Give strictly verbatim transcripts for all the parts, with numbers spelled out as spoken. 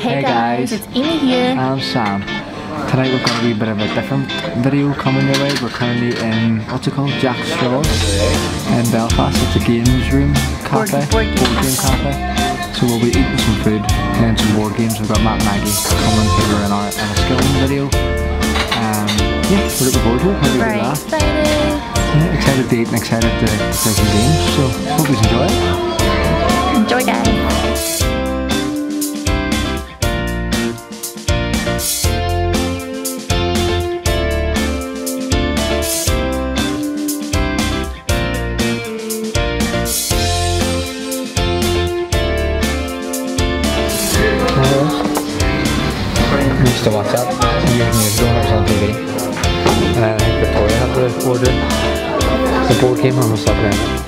Hey, hey guys. guys, it's Amy here. And I'm Sam. Tonight we've got a wee bit of a different video coming your way. We're currently in, what's it called, Jack Straws in Belfast. It's a games room cafe, board, board, games. board game cafe. So we'll be eating some food and some board games. We've got Matt and Maggie coming through in our in a skilling video. Um, yeah, we're looking forward to it. We're very excited. Yeah, excited to eat and excited to play some games. So hope you enjoy it. Enjoy, guys. We used to watch that years and years ago when I was on T V, and I think Victoria had the board game. The board game and we'll stop playing it.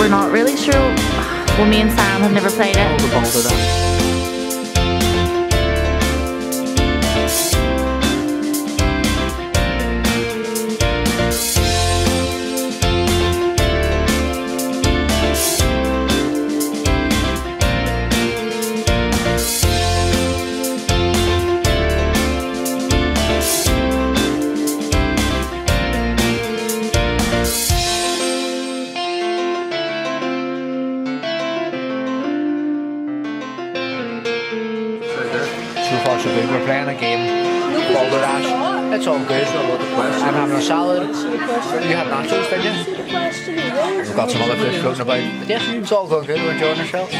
We're not really sure. Well, me and Sam have never played it. The Balderdash. We're playing a game, Balderdash. It's all good. I'm having a salad. You had nachos, did you? We've got some other fish floating about. But yeah, it's all going good. We're enjoying ourselves.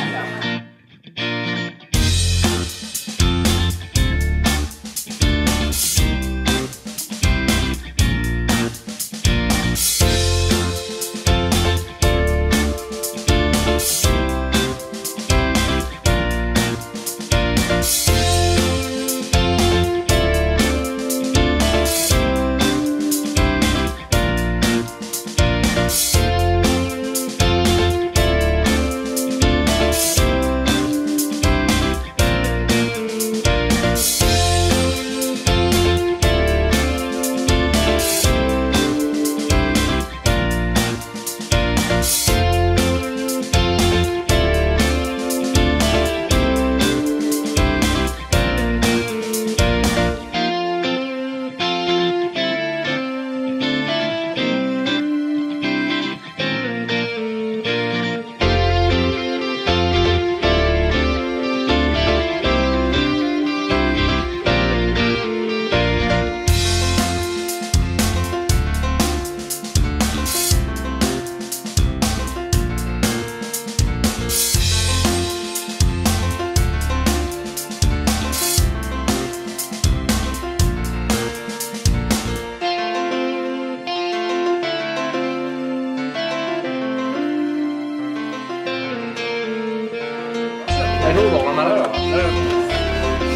I know long enough.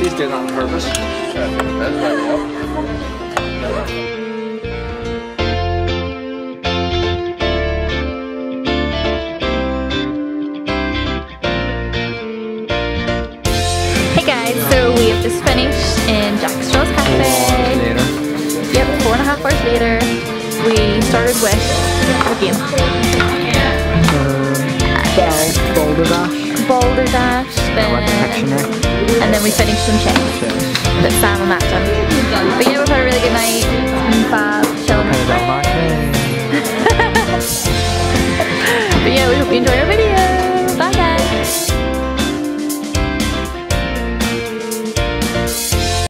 She's doing that on purpose. Hey guys, so we have just finished in Jack Straws Cafe. Four hours later. Yep, four and a half hours later. We started with a game. Um, Balderdash. Balderdash. And then we finished some chips that Sam and Matt done.